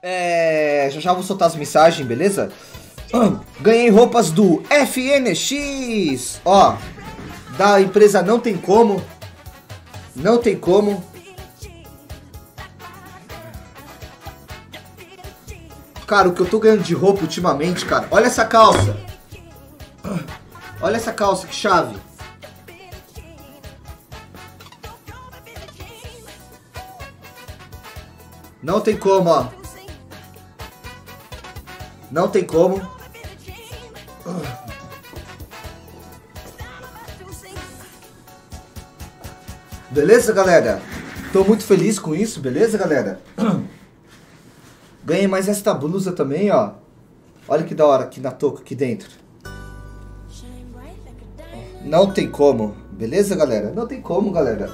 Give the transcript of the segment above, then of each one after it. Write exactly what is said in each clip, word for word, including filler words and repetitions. É, já já vou soltar as mensagens, beleza? Ah, ganhei roupas do F N X, ó, da empresa Não Tem Como. Não Tem Como. Cara, o que eu tô ganhando de roupa ultimamente, cara. Olha essa calça. Olha essa calça, que chave. Não tem como, ó. Não tem como. Beleza, galera? Tô muito feliz com isso, beleza, galera? Ganhei mais esta blusa também, ó. Olha que da hora aqui na touca, aqui dentro. Não tem como, beleza, galera? Não tem como, galera.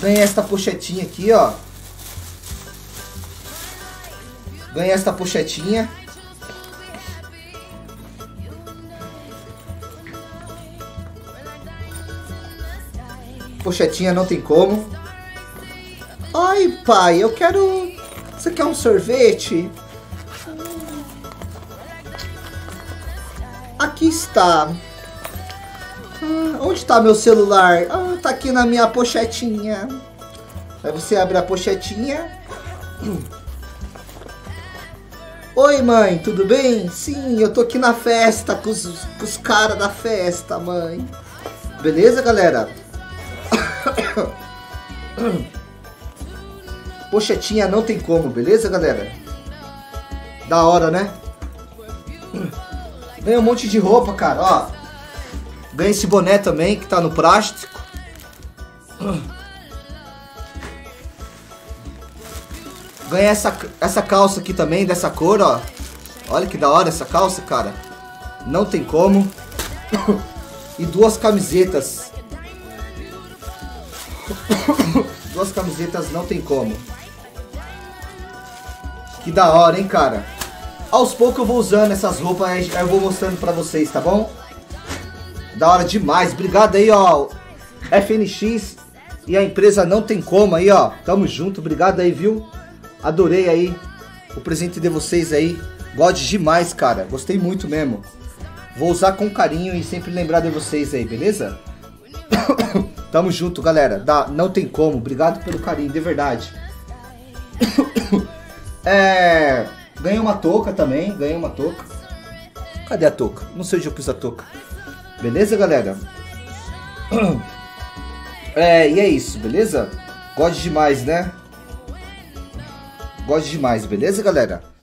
Ganhei esta pochetinha aqui, ó. Ganhei esta pochetinha. Pochetinha não tem como. Ai, pai, eu quero... Você quer um sorvete? Aqui está. Ah, onde está meu celular? Ah, tá aqui na minha pochetinha. Aí você abre a pochetinha. Oi, mãe, tudo bem? Sim, eu tô aqui na festa com os, com os caras da festa, mãe. Beleza, galera? Pochetinha não tem como, beleza, galera? Da hora, né? Ganhei um monte de roupa, cara, ó. Ganhei esse boné também, que tá no plástico. Ganhei essa, essa calça aqui também, dessa cor, ó. Olha que da hora essa calça, cara. Não tem como. E duas camisetas. Duas camisetas não tem como. Que da hora, hein, cara. Aos poucos eu vou usando essas roupas, eu vou mostrando pra vocês, tá bom? Da hora demais. Obrigado aí, ó, F N X e a empresa Não Tem Como aí, ó. Tamo junto, obrigado aí, viu? Adorei aí o presente de vocês aí. Gosto demais, cara. Gostei muito mesmo. Vou usar com carinho e sempre lembrar de vocês aí, beleza? Tamo junto, galera. Da, não tem como. Obrigado pelo carinho, de verdade. É, ganhei uma touca também. Ganhei uma touca. Cadê a touca? Não sei onde eu pus a touca. Beleza, galera? É, e é isso, beleza? Gosto demais, né? Gosto demais, beleza, galera?